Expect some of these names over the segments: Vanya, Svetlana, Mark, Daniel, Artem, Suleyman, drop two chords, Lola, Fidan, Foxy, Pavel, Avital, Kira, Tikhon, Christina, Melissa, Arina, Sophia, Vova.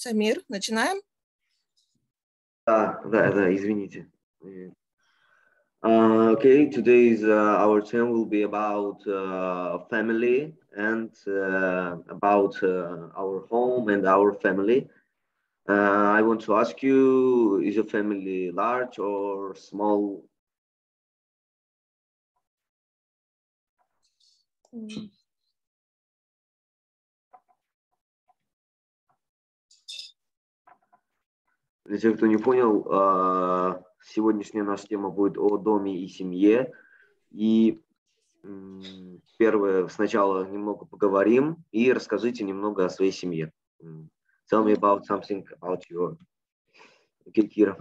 Самир, начинаем? Да, извините. Okay, today's our theme will be about family and about our home and our family. I want to ask you, is your family large or small? Для тех, кто не понял, сегодняшняя наша тема будет о доме и семье. И первое, сначала немного поговорим и расскажите немного о своей семье. Tell me about something about your... Okay, Kira.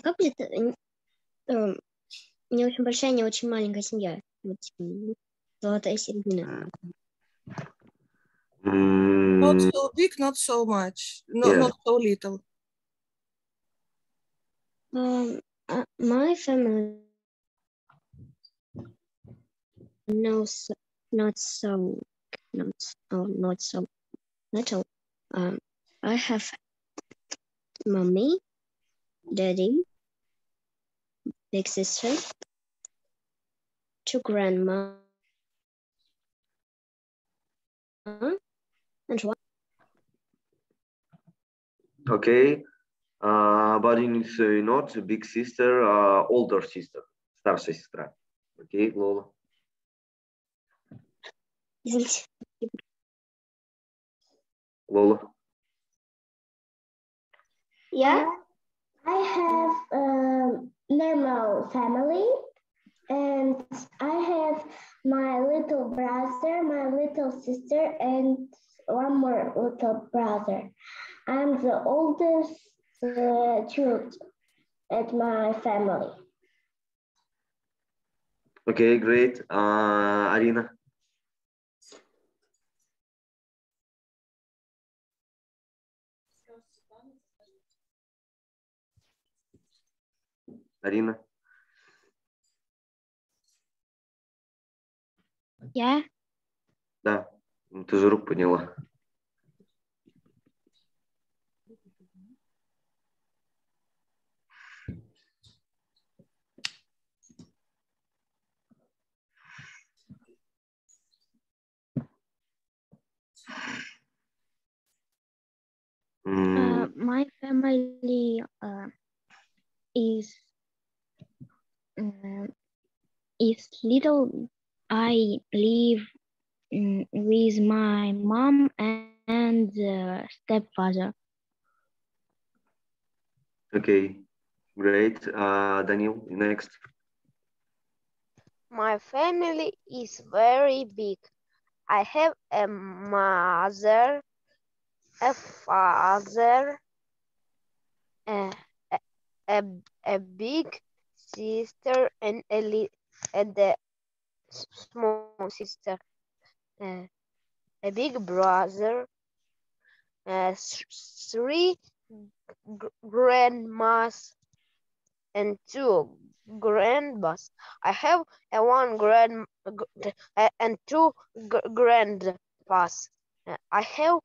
I have не очень большая, не очень маленькая семья. Вот, золотая середина. Not so big, not so much. No, yeah. Not so little. My family not so little. I have mommy, daddy, big sister, two grandma, and one. Okay, but it's not a big sister, older sister, старшая сестра. Okay, Lola. Извините. Lola. Yeah, I have a normal family, and I have my little brother, my little sister, and one more little brother. I'm the oldest child at my family. Okay, great. Arina. Arina. Я? Да, ты же руку подняла. My family is little. I live with my mom and stepfather. Okay, great. Daniel, next. My family is very big. I have a mother, a father, a big sister, and a small sister, a big brother, three grandmas, and two grandpas. I have a one grand and two grandpas. I have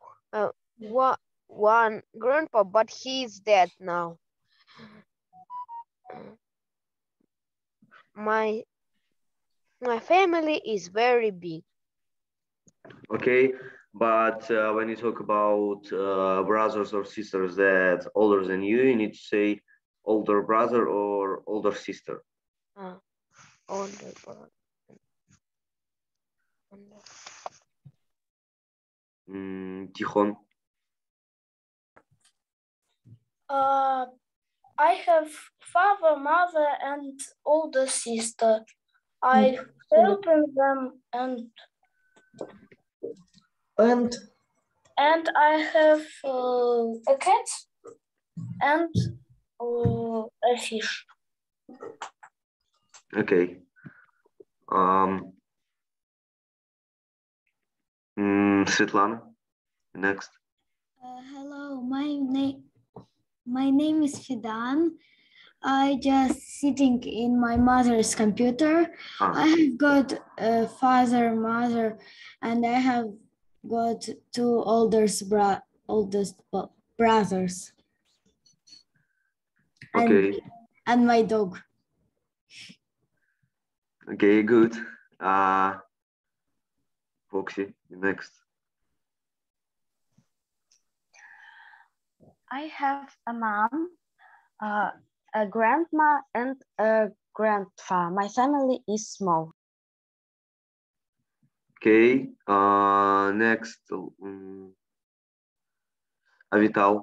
one grandpa, but he's dead now. My family is very big. Okay, but when you talk about brothers or sisters that older than you, you need to say older brother or older sister. Older brother. Tikhon. I have father, mother, and older sister. I help them and I have a cat and a fish. Okay. Svetlana, next. Hello, my name My name is Fidan. I just sitting in my mother's computer. I have got a father, mother, and I have got two oldest brothers. Okay. And my dog. Okay, good. Foxy, next. I have a mom, a grandma, and a grandpa. My family is small. Okay, next, Avital.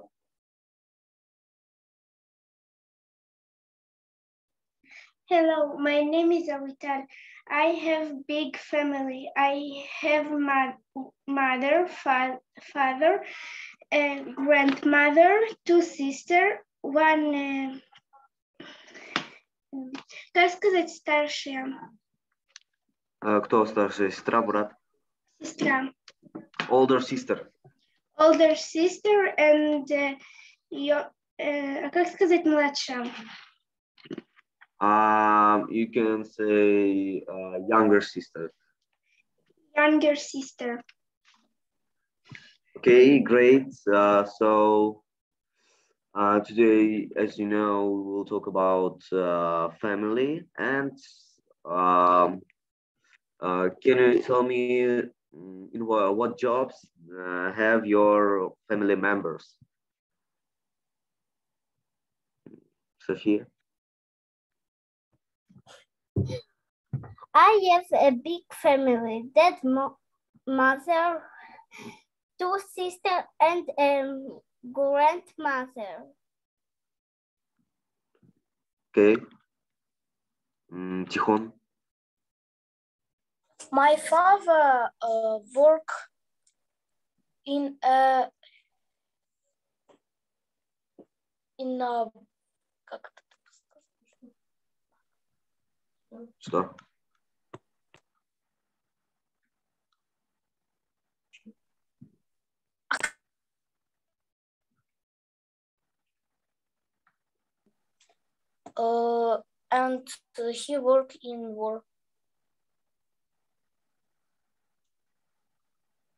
Hello, my name is Avital. I have big family. I have mother, father, grandmother, two sisters, one... Как сказать старшая? Кто старшая? Сестра, брат? Сестра. Older sister. Older sister and... как сказать младшая? You can say younger sister. Younger sister. Okay, great. So today, as you know, we'll talk about family. And can you tell me in what jobs have your family members? Sophia? I have a big family. Dad, mother, two sisters, and grandmother. Okay. Tikhon. My father work in a Что? And he work in war.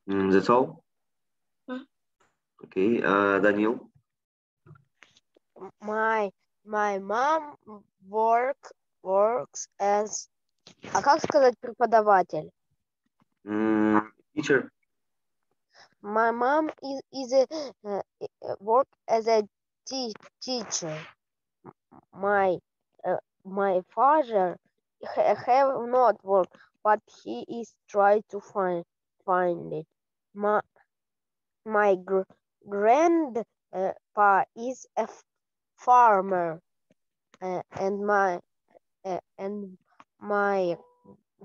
That's all? Mm-hmm. Okay, Daniel? My mom works as... как сказать преподаватель? Teacher. My mom work as a teacher. My father have not worked, but he is trying to find it. My grandpa is a farmer, and my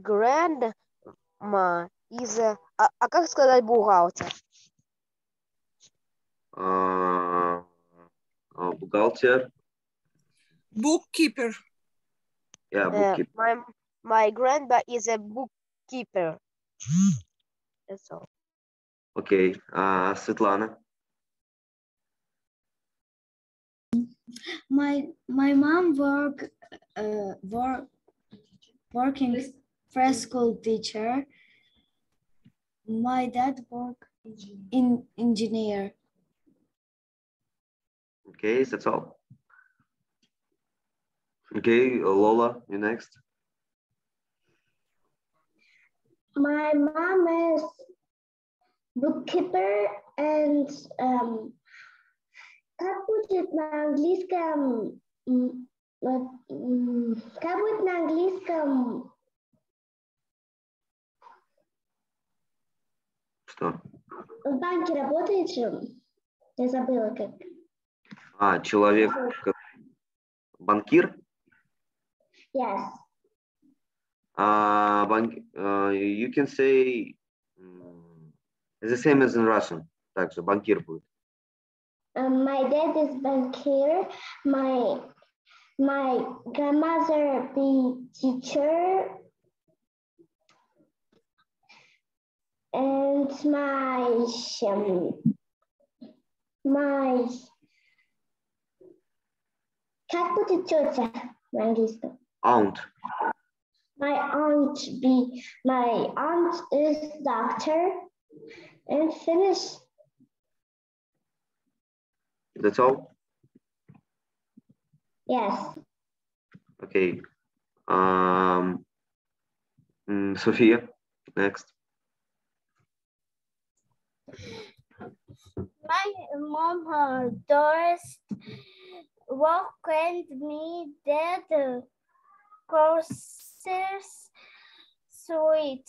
grandma is a... как сказать бухгалтер? Бухгалтер. Bookkeeper. Yeah, bookkeeper. My grandpa is a bookkeeper. That's all. Okay, Svetlana. My mom working preschool teacher. My dad work in engineer. Okay, that's all. Okay, Lola, you next. My mom is bookkeeper and как будет на английском? Что? В банке работает же? Я забыла как. Человек, как банкир? Yes. You can say the same as in Russian. Также банкир будет. My dad is bankier. My grandmother be teacher, and my Как будет тетя на английском? Aunt. My aunt is doctor and finish. That's all? Yes. Okay. Sophia, next. My mom does work and me dad courses sweet.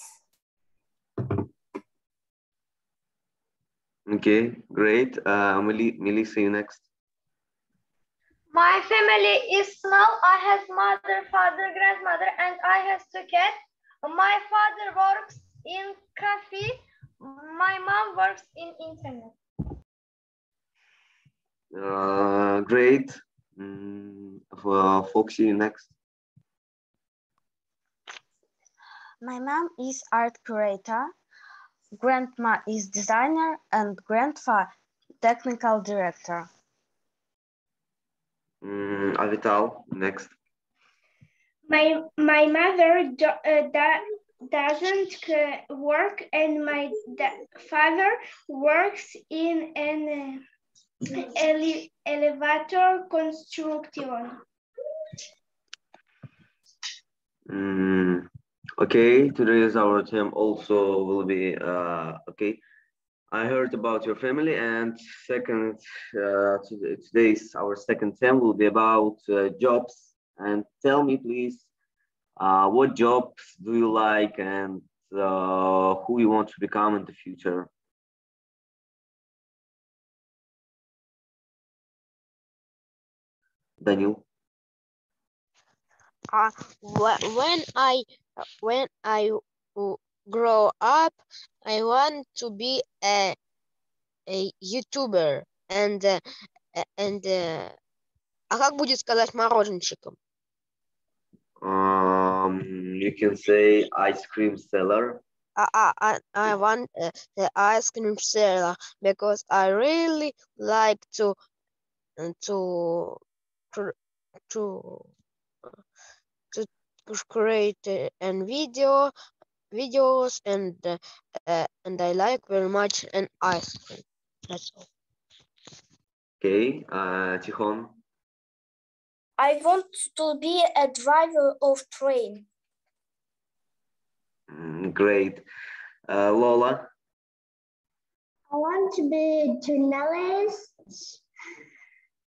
Okay, great. Millie, see you next. My family is small. I have mother, father, grandmother, and I have two cats. My father works in cafe. My mom works in internet. Great. Foxy, next. My mom is art curator, grandma is designer, and grandpa technical director. Avital, next. My mother doesn't work, and my father works in an elevator construction. Okay, today's our term also will be okay. I heard about your family, and second today's our second term will be about jobs. And tell me, please, what jobs do you like, and who you want to become in the future? Daniel. When I grow up, I want to be a YouTuber and а как будет сказать мороженщиком? You can say ice cream seller. I want the ice cream seller because I really like to create and videos and I like very much an ice cream. That's all. Okay, Tikhon. I want to be a driver of train. Great. Lola? I want to be a journalist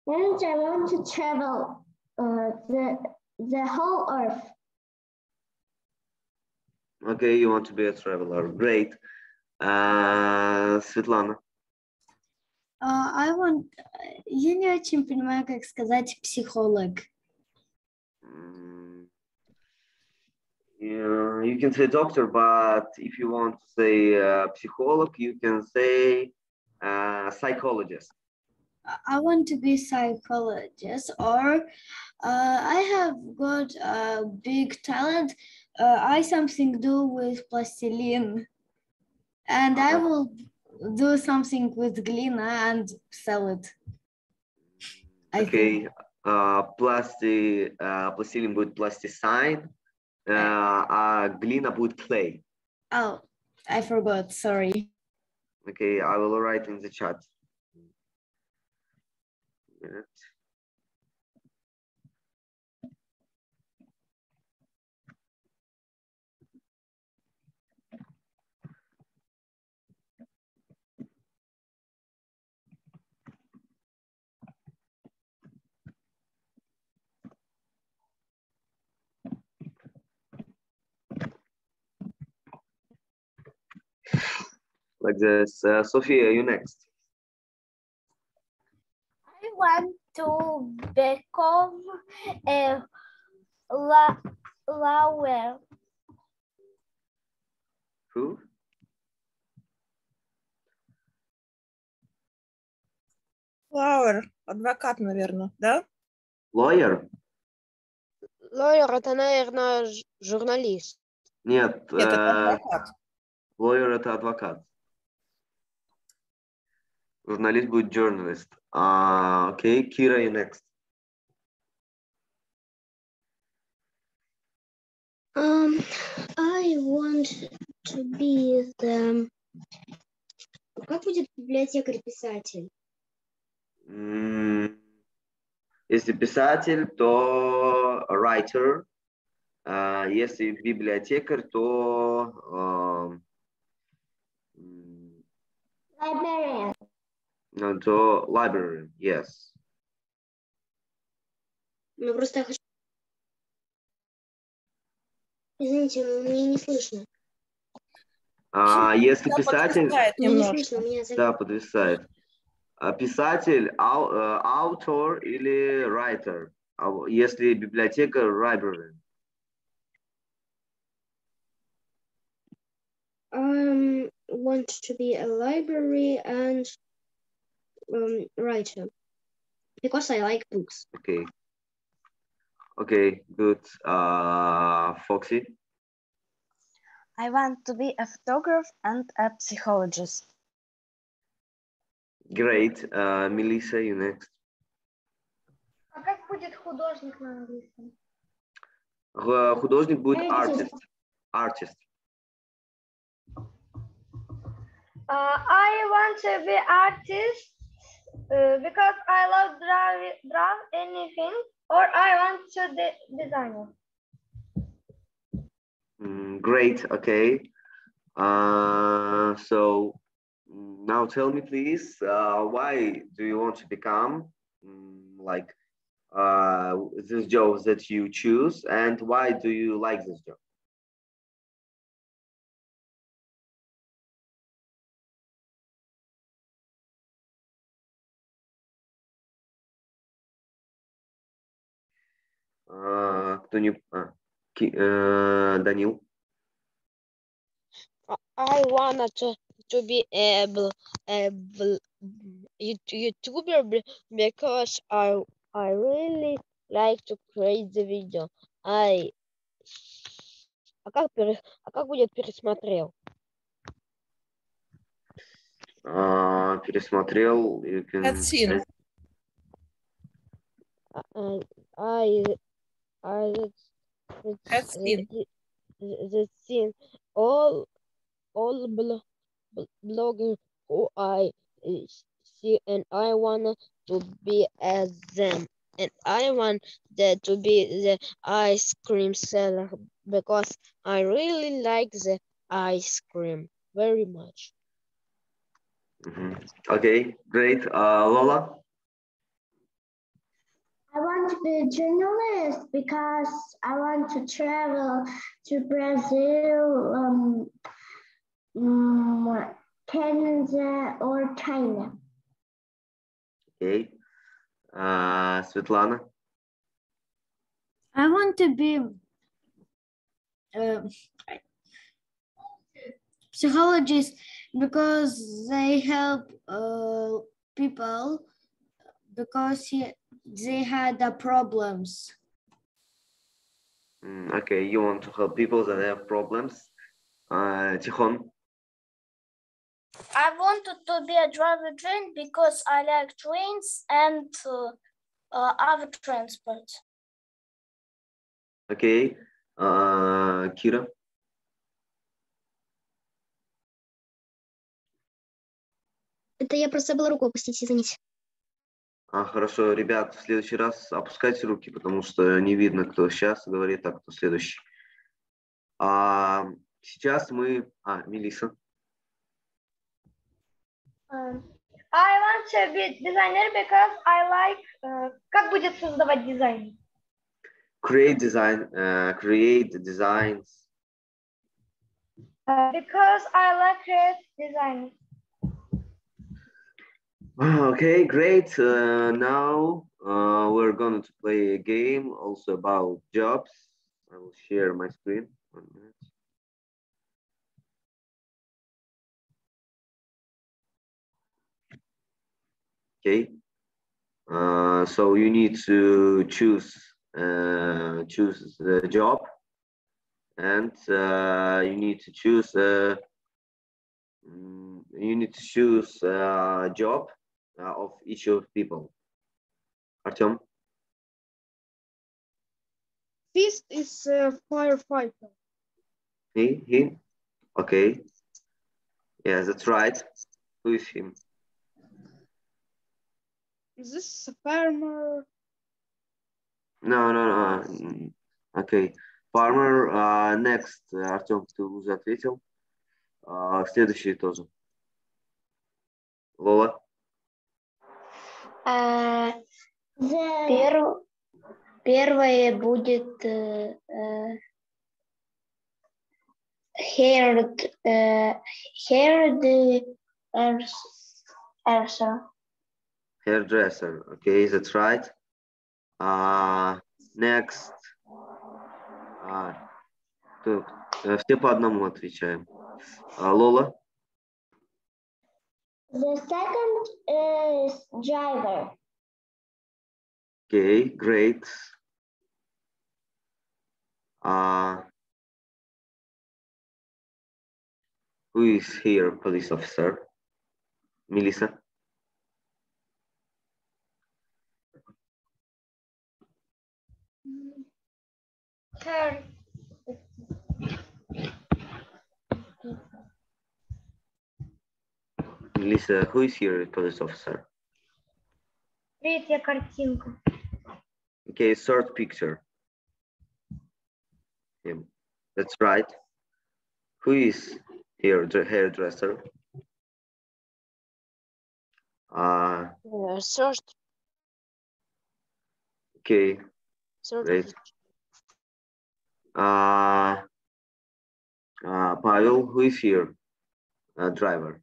and I want to travel the whole earth. Okay, you want to be a traveler. Great. Svetlana? I want... Я не очень понимаю, как сказать психолог. Yeah, you can say doctor, but if you want to say psycholog, you can say psychologist. I want to be psychologist, or I have got a big talent. I something do with plastilin, and I will do something with glina and sell it. Okay, plastilin будет plasticine, а глина будет clay. Oh, I forgot, sorry. Okay, I will write in the chat. Like this. Sophia, you next. I want to become a lawyer. Who? Lawyer. Адвокат, наверное, да? Lawyer. Lawyer, это, наверное, журналист. Нет. Нет, это адвокат. Lawyer – это адвокат. Журналист будет journalist. Okay, Kira, you next. I want to be the... Как будет библиотекарь-писатель? Если писатель, то writer. Если библиотекарь, то... Librarian. No, то librarian, yes. Ну, просто я хочу... Извините, но меня не слышно. Если писатель... Да, подвисает. Писатель, автор или writer. Если библиотекарь, librarian. Want to be a library and writer because I like books. Okay. Okay, good. Foxy? I want to be a photographer and a psychologist. Great. Melissa, you next. А как будет художник на английском? Художник будет artist. Artist. I want to be artist because I love draw anything, or I want to design it. Great, okay. So now tell me, please, why do you want to become like this job that you choose, and why do you like this job? Кто не... Daniel? I wanted to be a YouTuber because I really like to create the video. А как будет пересмотрел? Пересмотрел... Картину. The thing all bloggers who I see, and I want to be as them, and I want that to be the ice cream seller because I really like the ice cream very much. Okay, great. Lola? I want to be a journalist because I want to travel to Brazil, Canada, or China. Okay. Svetlana? I want to be a psychologist because they help people because they had the problems. Okay, you want to help people that have problems. Tikhon? I wanted to be a driver train because I like trains and other transport. Okay, Kira? Это я просто забыла руку опустить, извините. Хорошо, ребят, в следующий раз опускайте руки, потому что не видно, кто сейчас говорит, а кто следующий. Сейчас мы... Мелисса. I want to be designer because I like... Как будет создавать дизайн? Create design. Create designs. Because I like create design. Okay, great. Now we're going to play a game also about jobs. I will share my screen. 1 minute. Okay. So you need to choose the job, and you need to choose a job of each of people. Artem? Fist is a firefighter. He? Okay. Yeah, that's right. Who is him? Is this a farmer? No. Okay. Farmer, next. Артем, ты уже ответил. Следующий тоже. Лола. Первое будет hairdresser. Okay, that's right. Next. Так, все по одному отвечаем. Лола. The second is driver. Okay, great. Who is here, police officer? Melissa. Her. Melissa, who is here, police officer? Третья картинка. Okay, third picture. Yeah, that's right. Who is here, the hairdresser? Third. Okay. Third. Great. Pavel, who is here? Driver.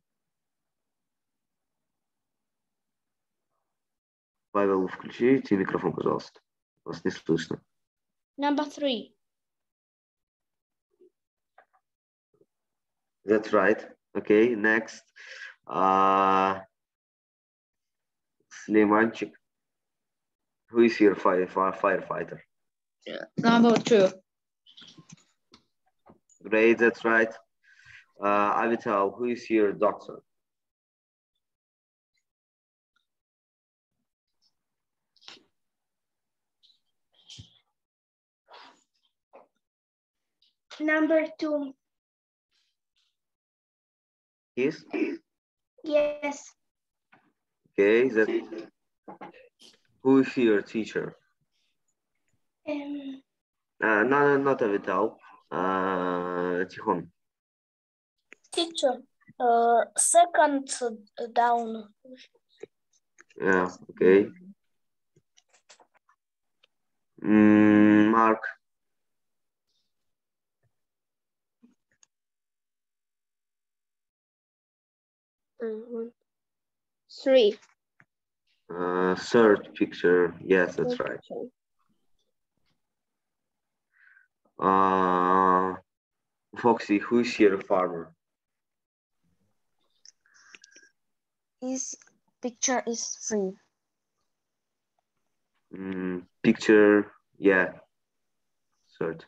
Павел, включите микрофон, пожалуйста. Вас не слышно. Number three. That's right. Okay, next. Suleymanchik. Who is here, firefighter? Yeah. Number two. Great, that's right. Avital, who is here, doctor? Number two. Yes? Yes. Okay, that. Who is here, teacher? No, not Avital. Tikhon. Teacher, second down. Yeah, okay. Mark. Three. Third picture. Yes, that's right. Foxy, who is here, farmer? His picture is three. Picture, yeah. Third.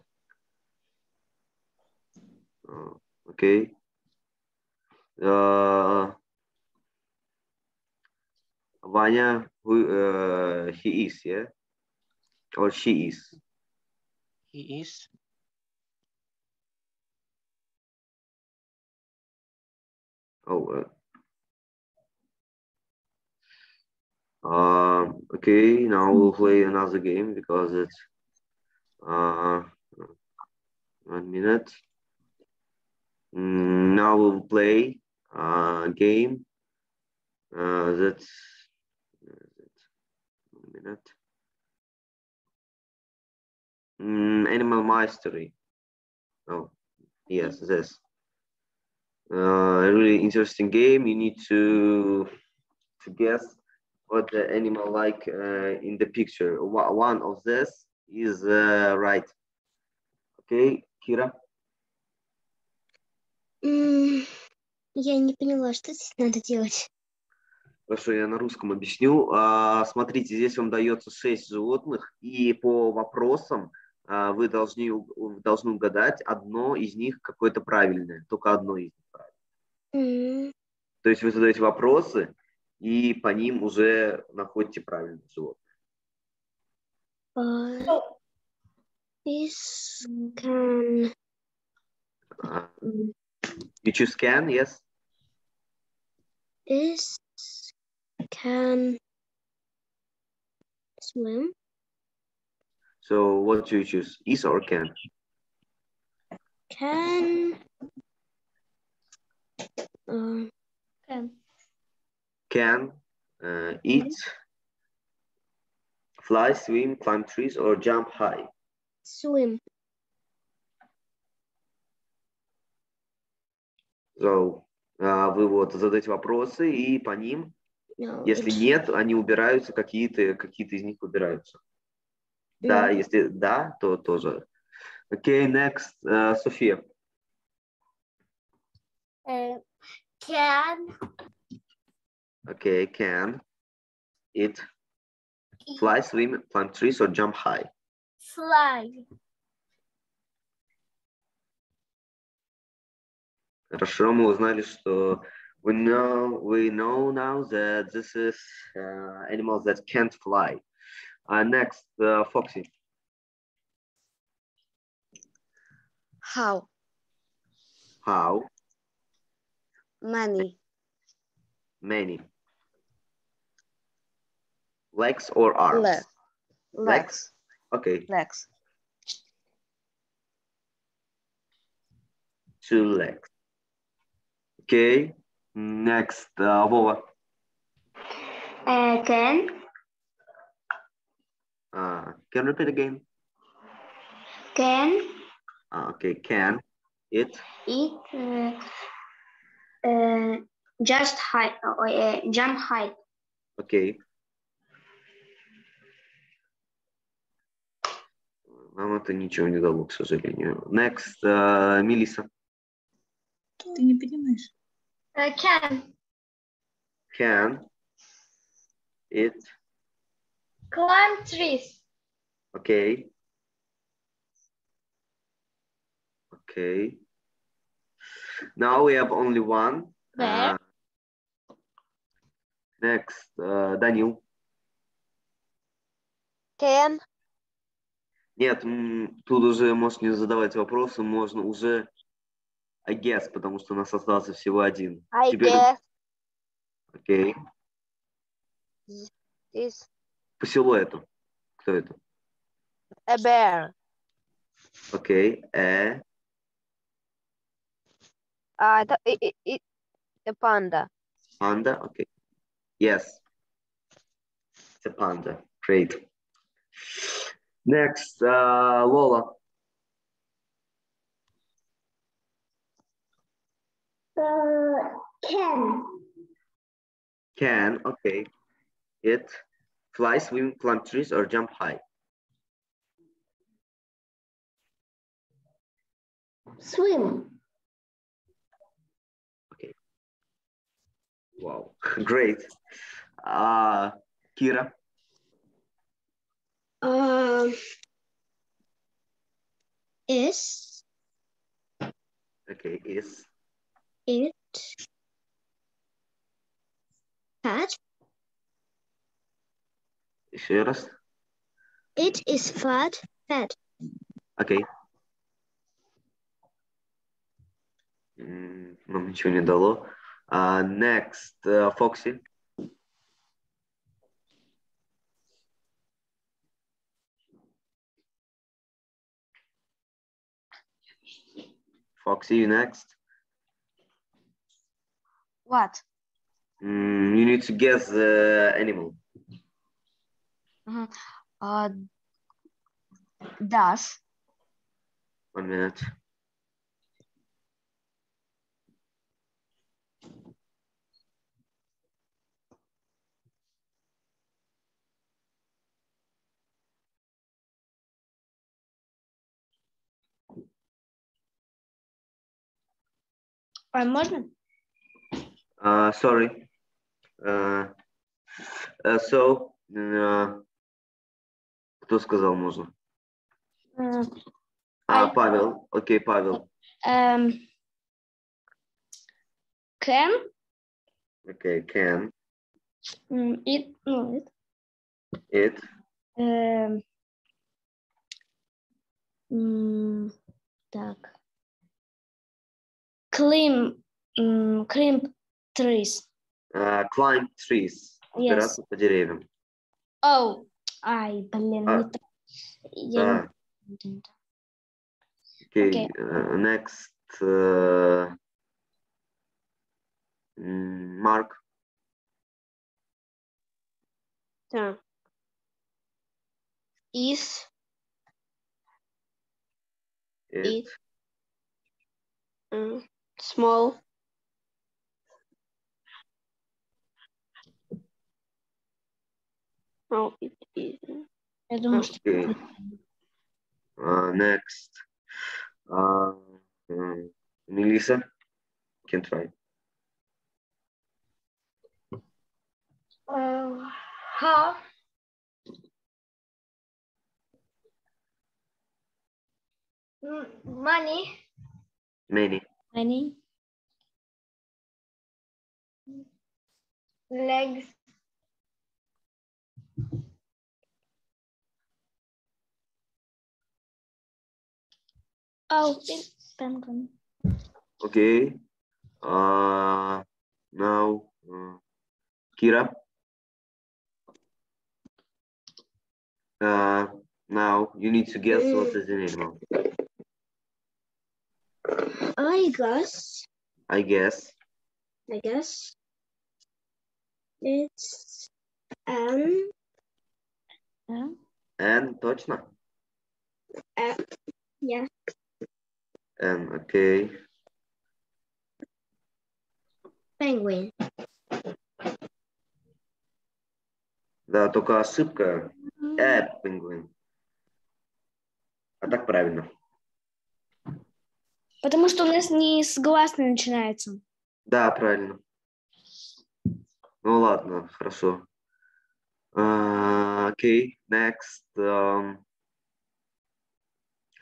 Okay. Vanya, who he is, yeah, or she is. He is. Okay. Now we'll play another game because it's 1 minute. Now we'll play a game. That's. Minute. Animal mastery. Oh, yes, this. A really interesting game. You need to guess what the animal like in the picture. One of this is right. Okay, Kira. Я не поняла, что здесь надо делать. Хорошо, я на русском объясню. Смотрите, здесь вам дается 6 животных, и по вопросам вы должны угадать одно из них какое-то правильное, только одно из них правильное. То есть вы задаете вопросы, и по ним уже находите правильное животное. This can. You choose can, yes? This can swim. So what do you choose, is or can? Can. Can eat, fly, swim, climb trees, or jump high? Swim. So, вы вот задаете вопросы и по ним, если нет, они убираются, какие-то из них убираются. Да, если да, то тоже. Okay, next, Sophia. Can. Okay, can it fly, swim, climb trees, or jump high? Fly. Хорошо, мы узнали, что we know now that this is animals that can't fly. Next, Foxy. How? How? Many. Many. Legs or arms? Legs. Legs. Okay. Legs. Two legs. Okay. Next, Vova. Can. Can repeat again. Can. Okay. Can it? It. Just high, jump high. Okay. Нам это ничего не дало, к сожалению. Next, Melissa. Ты не понимаешь. Can. Can. It. Climb trees. Okay. Okay. Now we have only one. Next, Daniel. Can. Нет, тут уже можно не задавать вопросы, можно уже I guess, потому что у нас остался всего один. I guess. Окей. По силуэту. Кто это? A bear. Окей. A. A panda. Panda, okay. Yes. It's a panda. Great. Next, Lola. Can. Can, okay. It flies, swim, climb trees, or jump high? Swim. Okay. Wow, great. Kira. Is. Okay, is. It. Fat. Еще раз. It is fat. Fat. Okay. Нам ничего не дало. Next, Foxy. Foxy, you next. What? You need to guess the animal. Does. 1 minute. Можно? Sorry. Кто сказал можно? Павел. Окей, Павел. Can. Окей, can. It. No, it. It. Так. Climb trees. Climb trees. Yes. По деревьям. Oh. Ай, блин. Я не... Okay. Next. Mark. Так. Is small. Oh, it is. I don't okay. Next. Melissa can try. How? Money. Many. Many. Legs. Oh, it's penguin. Okay. Now, Kira. Now you need to guess what is an animal. I guess. It's an. An, точно. Yeah. An, okay. Penguin. Да, только ошибка. Penguin. А так правильно. Потому что у нас не с гласной начинается. Да, правильно. Ну ладно, хорошо. Okay, next.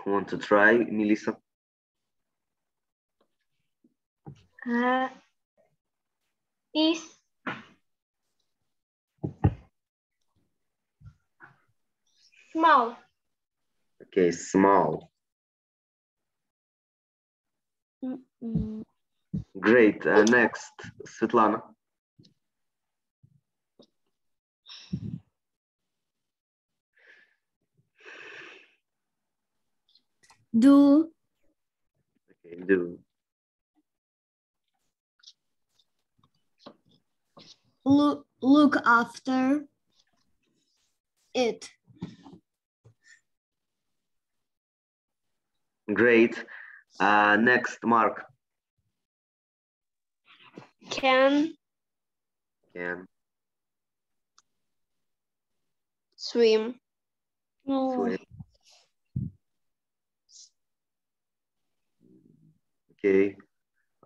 Want to try, Melissa? Is. Small. Okay, small. Great. Next, Svetlana. Do. Okay, do. Look after it. Great. Next, Mark. Can. Swim. No. Swim. Okay.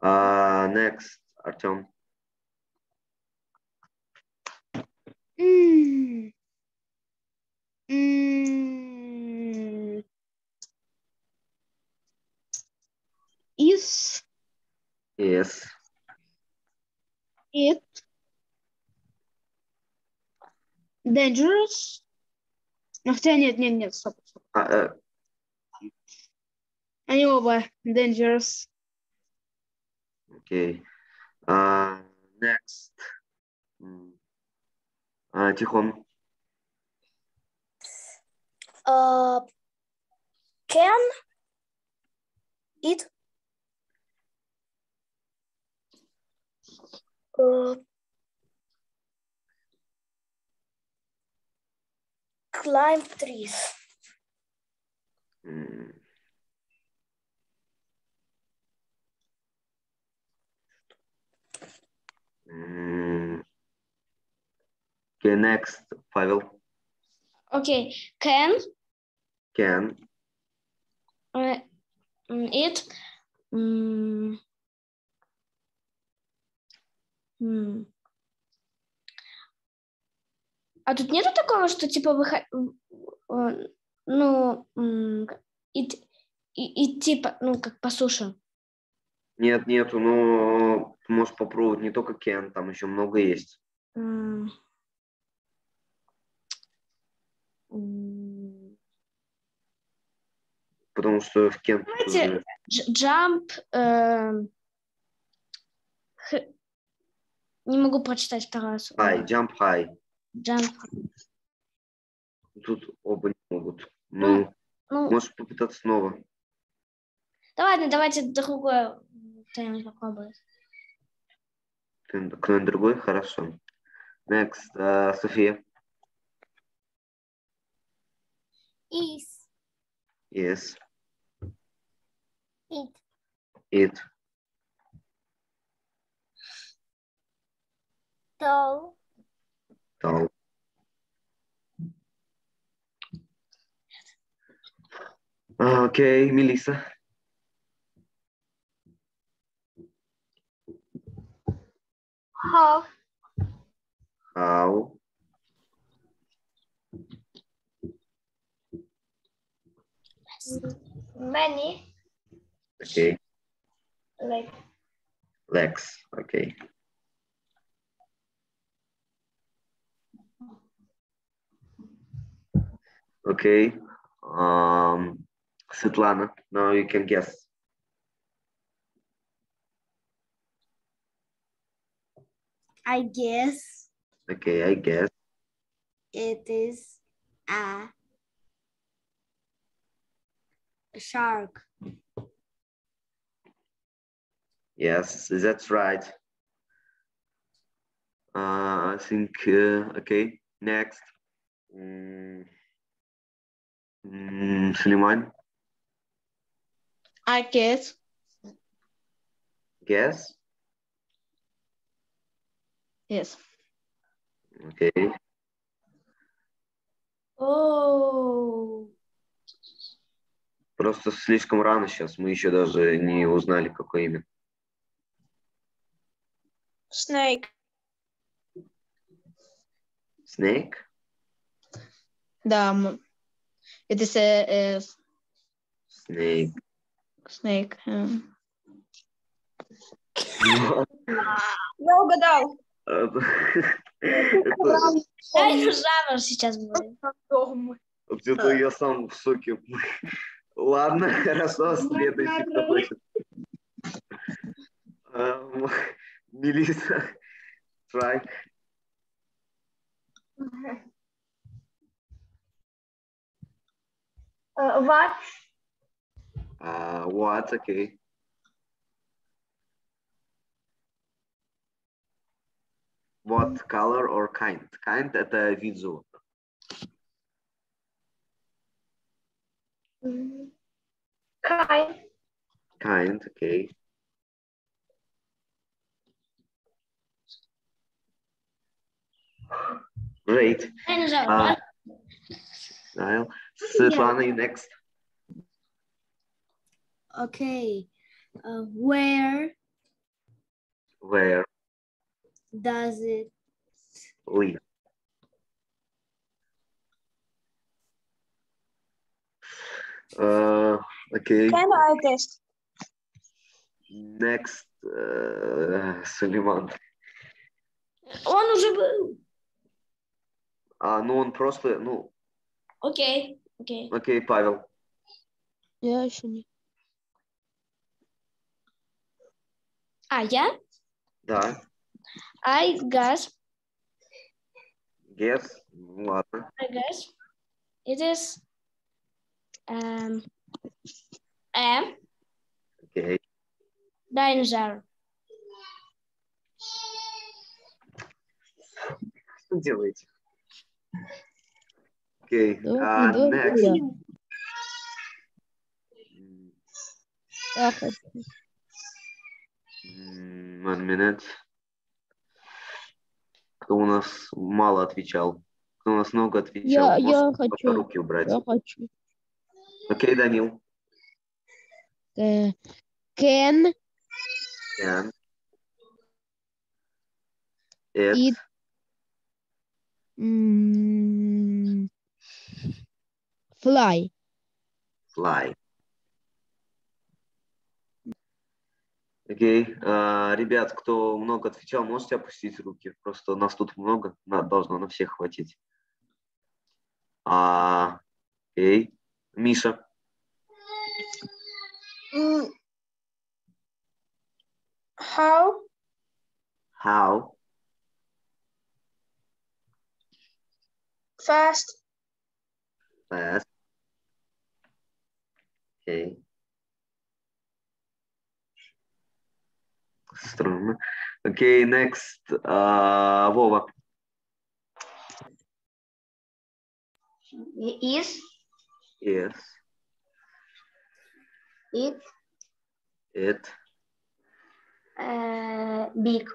Next, Artem. Is. Yes. It. Dangerous. Ну, хотя нет, стоп. Они оба dangerous. Okay. Next. Tikhon. Can it climb trees? Okay, next, Pavel. Okay, can it А тут нету такого, что типа как по суше? Нет, нету, но можешь попробовать не только can, там еще много есть. потому что в кем... Давайте jump... Не могу прочитать второе слово. High, jump high. Jump high. Тут оба не могут. Ну, ну можешь попытаться снова. Да ладно, давайте другое. Кто-нибудь попробует. Кто-нибудь другой? Хорошо. Next, София. Is. Yes. It. It. Tall. Tall. Okay, Melissa. How? How? Many. Okay. Like. Legs. Okay. Okay. Svetlana, now you can guess. I guess. Okay, I guess. It is a shark. Yes, that's right. I think, okay, next. Suleyman? I guess. Guess? Yes. Okay. Oh. Просто слишком рано сейчас. Мы еще даже не узнали, какое имя. Snake. Snake? Да. It is a snake. Snake. Я угадал. Это жанр сейчас будет. Где-то я сам в соке. Ладно, хорошо, следующий, кто хочет. Мелисса, try. What? What? Okay. What color or kind? Kind это вид животных. Kind. Kind, okay. Great. Daniel. Svetlana, you next. Okay. Where? Where? Does it live? Okay. Can I test? Next, Suleyman. Он уже был. Ну, он просто, ну. Окей, окей. Окей, Павел. Я еще не. А, я? Да. I guess. Guess? Ладно. I guess. It is... Okay. Dinosaur. Что делаете? Okay, next. One minute. Кто у нас мало отвечал? Кто у нас много отвечал? Я хочу. Руки убрать. Я хочу. Окей, Данил. Can. Can. It. Fly. Fly. Окей. Ребят, кто много отвечал, можете опустить руки. Просто нас тут много, должно на всех хватить. Окей. Миша. How fast. Okay. Strong. Okay, next, Vova. Yes. It. Big.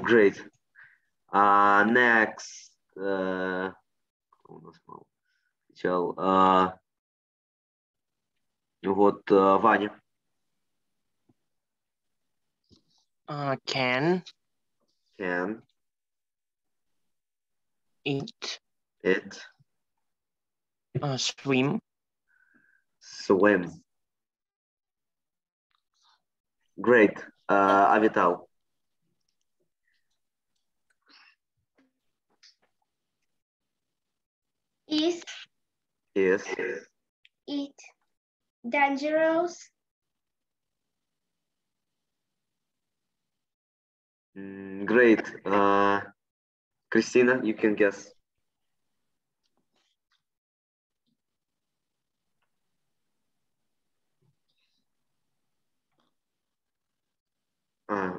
Great. Next. Кто у нас мало? Сначала. Вот Ваня. Can. It. Swim. Great. Avital. Is it dangerous? Great. Christina, you can guess.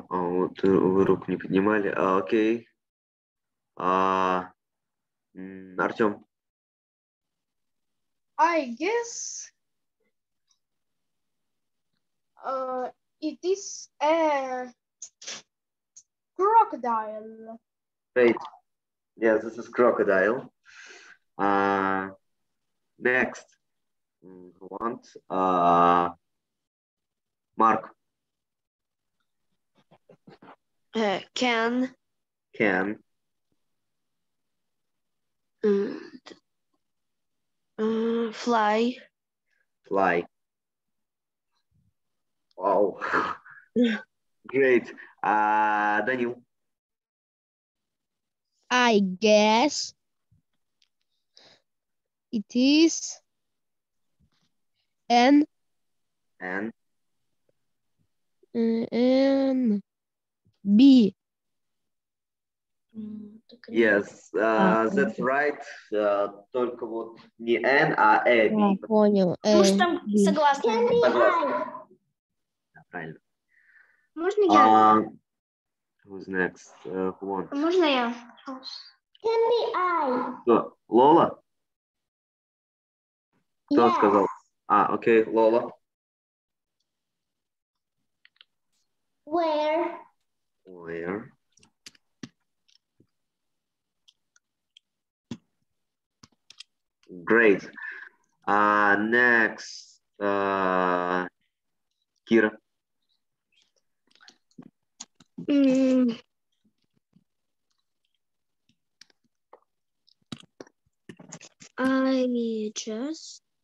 Вот вы руку не поднимали. Окей. Артем. I guess it is a crocodile. Great. Yes, this is crocodile. Next, Mark. Can. Fly. Wow. Great. Daniel. I guess it is N. B. Yes, that's right. Только вот не N, а A. Понял. Может, там согласна? Правильно. Можно я? Who's next? Who wants? Можно я? Can be I. Кто? Лола? Кто сказал? Окей, Лола. Where? Great. Next, Kira.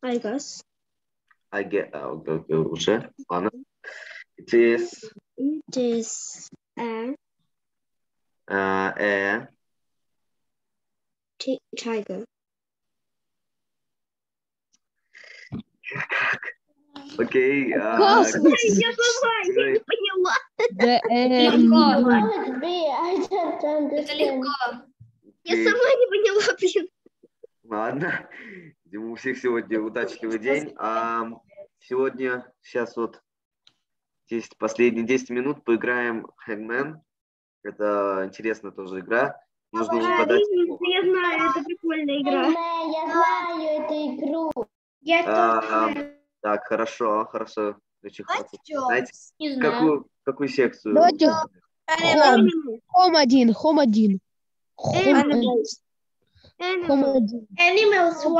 I guess. Okay, уже. Ладно. It is. A tiger. Окей. Я сама, я не поняла. Это легко. Я сама не поняла, блин. Ладно. У всех сегодня удачливый день. Сегодня, сейчас вот, последние 10 минут поиграем в Hangman. Это интересная тоже игра. Нужно угадать. Я знаю, это прикольная игра. Я знаю эту игру. Так, хорошо. Знаете, какую секцию? Home 1. Animals 1.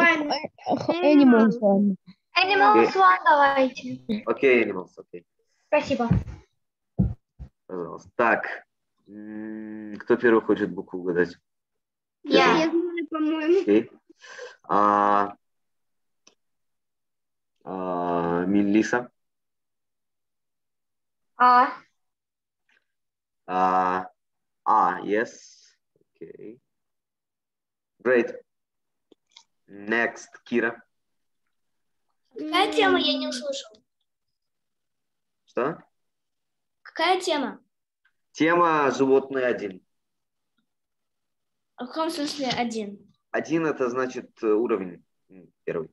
Давайте. Окей, Animals, окей. Спасибо. Пожалуйста. Так, кто первый хочет букву угадать? Я знаю, по-моему. Окей. Melissa. Yes. Okay. Great. Next, Kira. Какая тема? Я не услышал. Что? Какая тема? Тема «Животные один». В каком смысле один? Один – это значит уровень первый.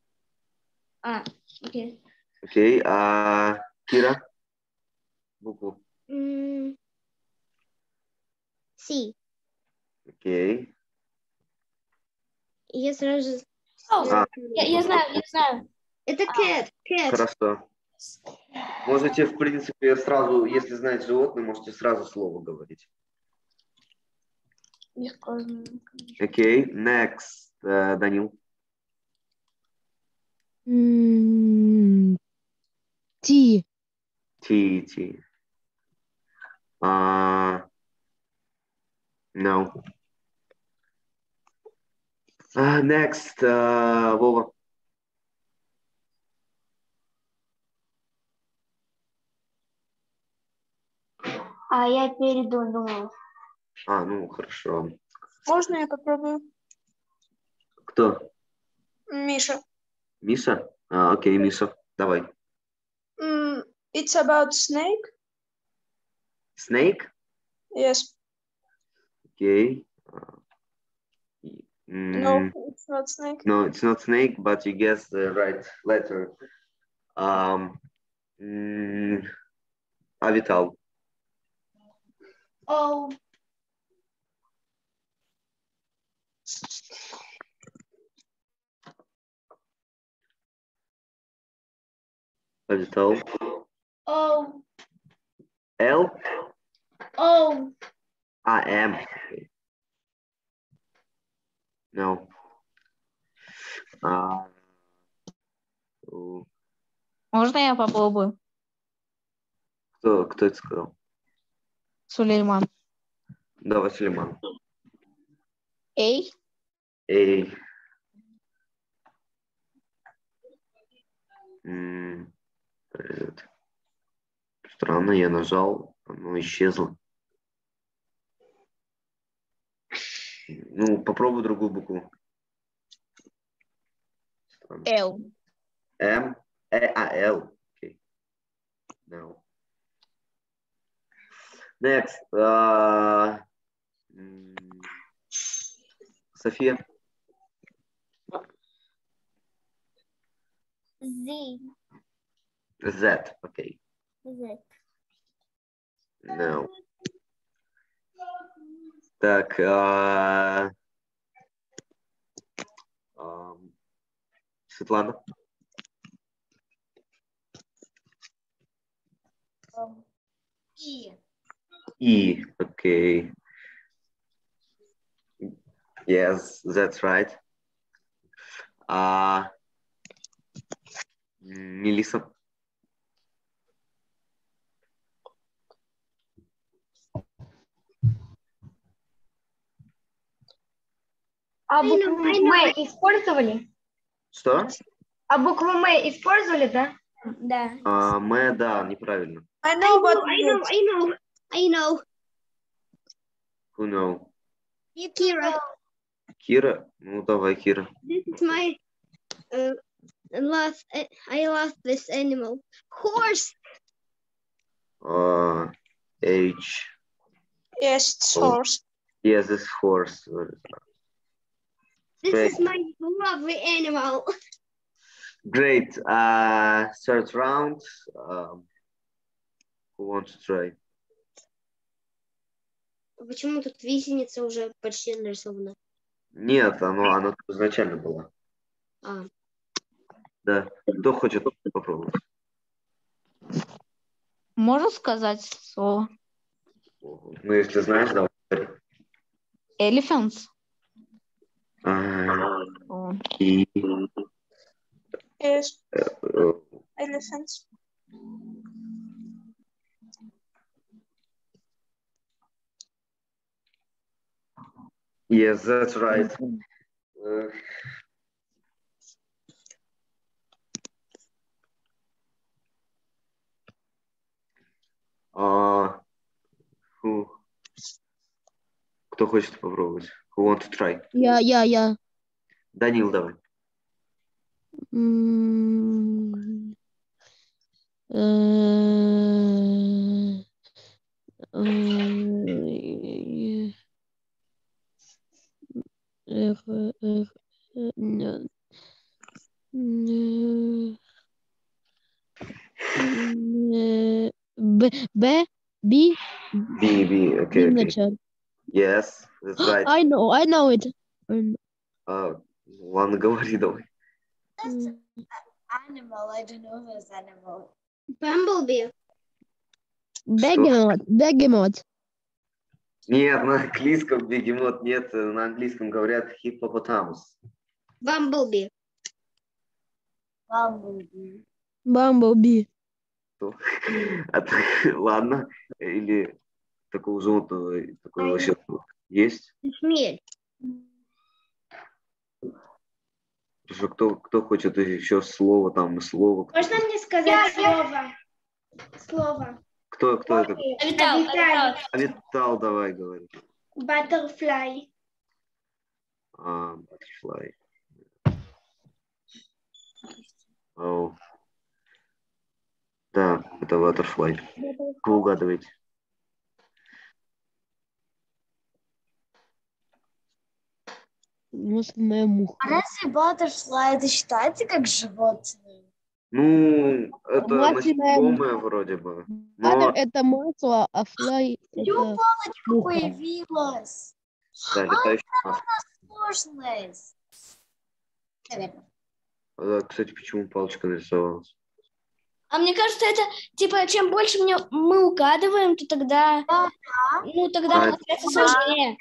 А, окей. Окей, а Кира? Букву. Си. Окей. Я сразу... Я знаю. Это кэт. Хорошо. Можете, в принципе, сразу, если знаете животное, можете сразу слово говорить. Легко. Окей, next, Данил. Ти. Ти. No. Next, Вова. А я передумала. А, ну хорошо. Можно я попробую? Кто? Миша. Миша? А, окей, Миша, давай. It's about snake. Snake? Yes. Okay. No, it's not snake. No, it's not snake, but you guessed the right letter. Avital. Oh. Avital. Oh. L. Oh. I am. No. Можно я попробую? Кто это сказал? Сулейман. Давай, Сулейман. Эй. Эй. Странно, я нажал, оно исчезло. Ну, попробуй другую букву. Л. М. Л. Окей. No. Next. София. Z. Z. Окей. Okay. No. Так, Светлана. E, okay. Yes, that's right. Melissa. А букву М использовали? Что? А букву М использовали, да? Да. М, да, неправильно. I know. Who know? Kira. Kira? Ну, давай, Kira. This is my last... I lost this animal. Horse! H. Yes, it's horse. Yes, it's horse. This Great. Is my lovely animal. Great. Third round. Who wants to try? Почему тут висеница уже почти нарисована? Нет, она изначально была. А. Да. Кто хочет попробовать? Можно сказать слово? Ну, если знаешь, давай. Elephants. Yes. Elephants. Yes, that's right. Кто хочет попробовать? Who want to try? Yeah. Данил, давай. B. Okay. Yes, that's right. I know it. That's an animal. I don't know if it's animal. Bumblebee. Бегемот. Нет, на английском бегемот нет. На английском говорят hippopotamus. Бамблби. Ладно. Или такого золотого, такого вообще есть? Шмель. Кто хочет еще слово там и слово? Можно мне сказать слово? Кто это? Авитал, давай говори. Butterfly. Butterfly. Oh. Да, это butterfly. Вы угадываете. Мусорная муха. А разве butterfly это считается как животное? Ну, это насекомое вроде бы. Но... Это масло, а флай... Ёлочка появилась. Да, летающая масло. Сложность. Наверное. Да, кстати, почему палочка нарисовалась? А мне кажется, это, типа, чем больше мы угадываем, то тогда... Ну, тогда у нас это сложнее.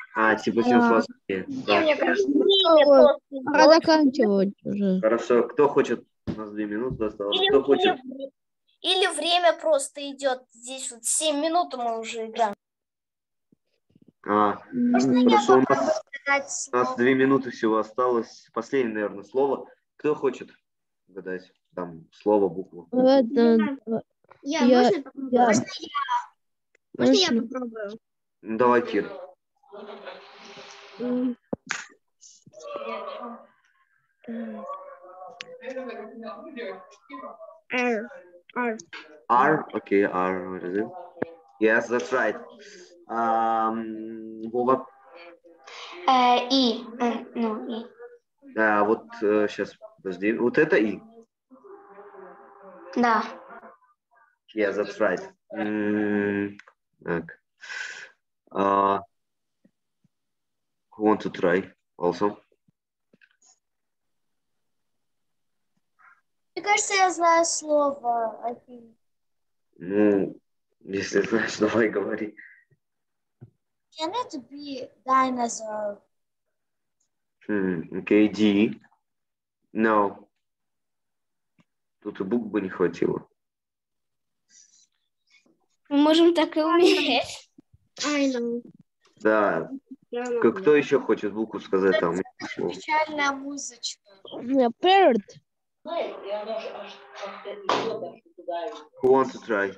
Типа, тем сложнее. Да. Мне кажется, пора заканчивать уже. Хорошо, кто хочет... У нас 2 минуты осталось. Кто хочет? Или время просто идет. Здесь вот 7 минут мы уже играем. Хорошо, у нас 2 минуты всего осталось. Последнее, наверное, слово. Кто хочет угадать? Там слово, букву. Можно я попробую? Давай, Кир. R, okay, R, what is it? Yes, that's right. Vova? E. Да, вот сейчас, подожди, вот это И? Да. Yes, that's right. Так. Want to try also? Мне кажется, я знаю слово. Ну, если знаешь, давай говори. Can it be dinosaur? Okay, D. No. Тут и букв бы не хватило. Мы можем так и умереть. I know. Да. Кто еще хочет букву сказать? Там? Печальная музычка. Bird. Who wants to try?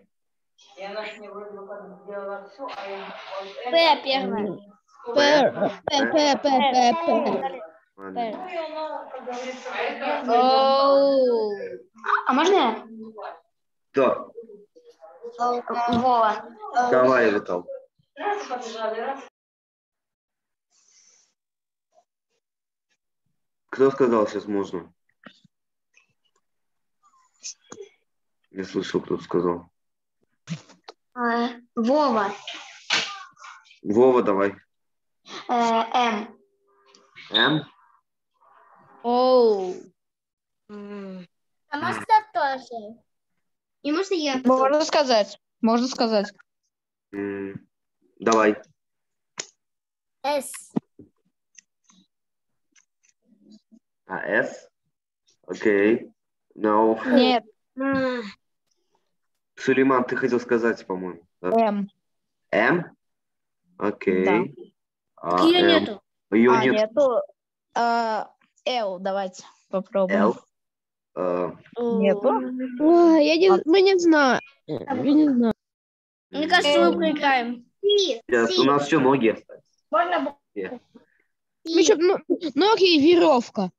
А можно? Да. Давай, Витал. Кто сказал, сейчас можно? Я слышал, кто-то сказал. Вова, давай. М? Оу. А можно тоже? И можно я? Можно сказать. Давай. С. С? Окей. No. Нет. Сулейман, ты хотел сказать, по-моему. Да? М? Окей. Да. Ее нету. Ее нету. Л, давайте попробуем. Л? Нету? Мы не знаем. Мне кажется, мы проиграем. У нас еще ноги остались. Можно? Ноги и веревка.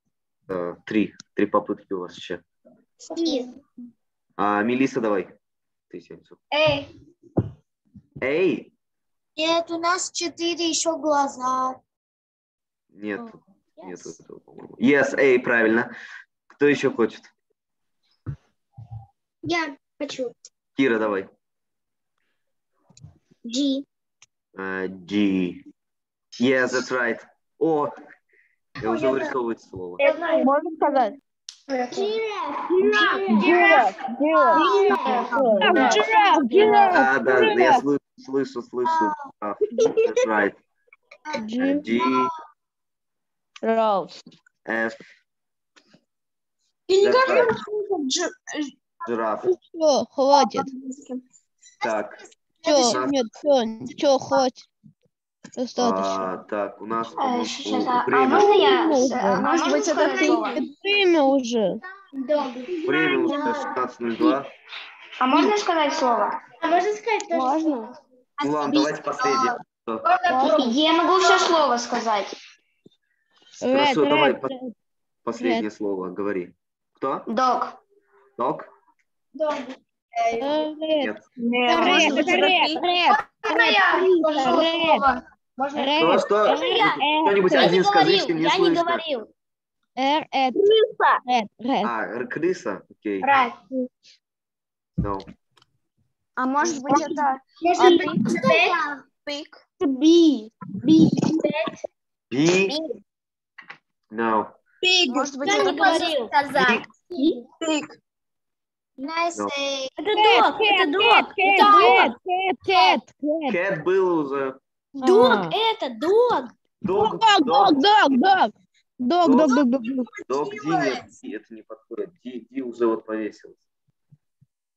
3 попытки у вас еще. Мелисса, давай. тысячу. Эй! Эй! Нет, у нас 4 еще глаза. Нет, нет этого, по-моему. Yes, эй, правильно. Кто еще хочет? Я хочу. Кира, давай. G. G. Yes, that's right. О, я уже вырисовываю слово. Можно сказать? Я слышу. That's right. G. Giraffe. F. Жираф. Все, хватит. Так. Все, нет, все, хватит. Достаточно. Так, у нас время. Может быть, это время уже. Время уже 16:02. А можно сказать слово? А можно сказать то, можно. Ну ладно, давайте последнее. Я могу все слово сказать. Хорошо, давай последнее слово говори. Кто? Дог. Дог? Дог. Нет. Можно я? Что? Кто-нибудь один скажите, мне слышно. Я не говорил. Крыса. А, крыса? Окей. А может быть это... Би. Би. Би. No. Pig. Может быть, я не говорил. Pig. Nice. Это dog. Cat был уже. Dog. Это dog. Dog. Dog. Ди, это не подходит. Ди уже вот повесилась.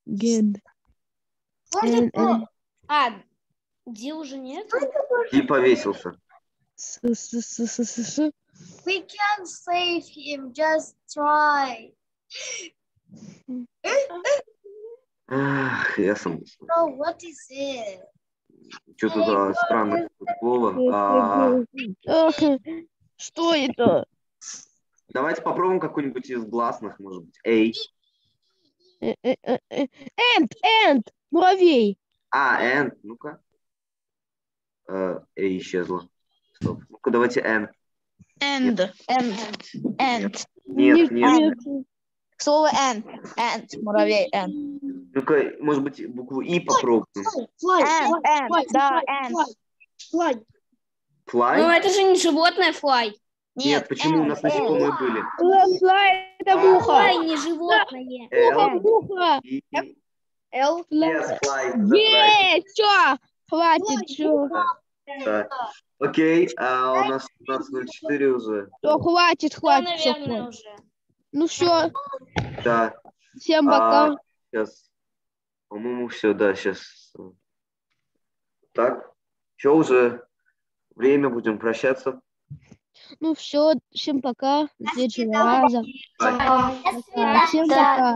Гед. А, Ди уже нет? Ди повесился. We can't save him, just try. Я сам. So what is it? Что-то да, странное слово. Что это? Давайте попробуем какой-нибудь из гласных, может быть. Эй. Энд. Муравей. А, энд. Ну-ка. Эй, исчезла. Стоп. Ну-ка, давайте энд. End. Нет. Слово end. Муравей, end. Ну-ка, может быть, букву И попробуем. Fly. Fly? Ну, это же не животное, fly. Нет, почему у нас насекомые были? Fly, это муха. Fly не животное. Муха. L. Yes, fly. Есть, все, хватит, все. Окей, а у нас 16:04 уже. Все, хватит. Ну, наверное, все. Уже. Ну все. Да. Всем пока. Сейчас. По-моему, все, да, сейчас. Так, что уже? Время, будем прощаться. Ну все, всем пока. До следующего раза. Всем пока.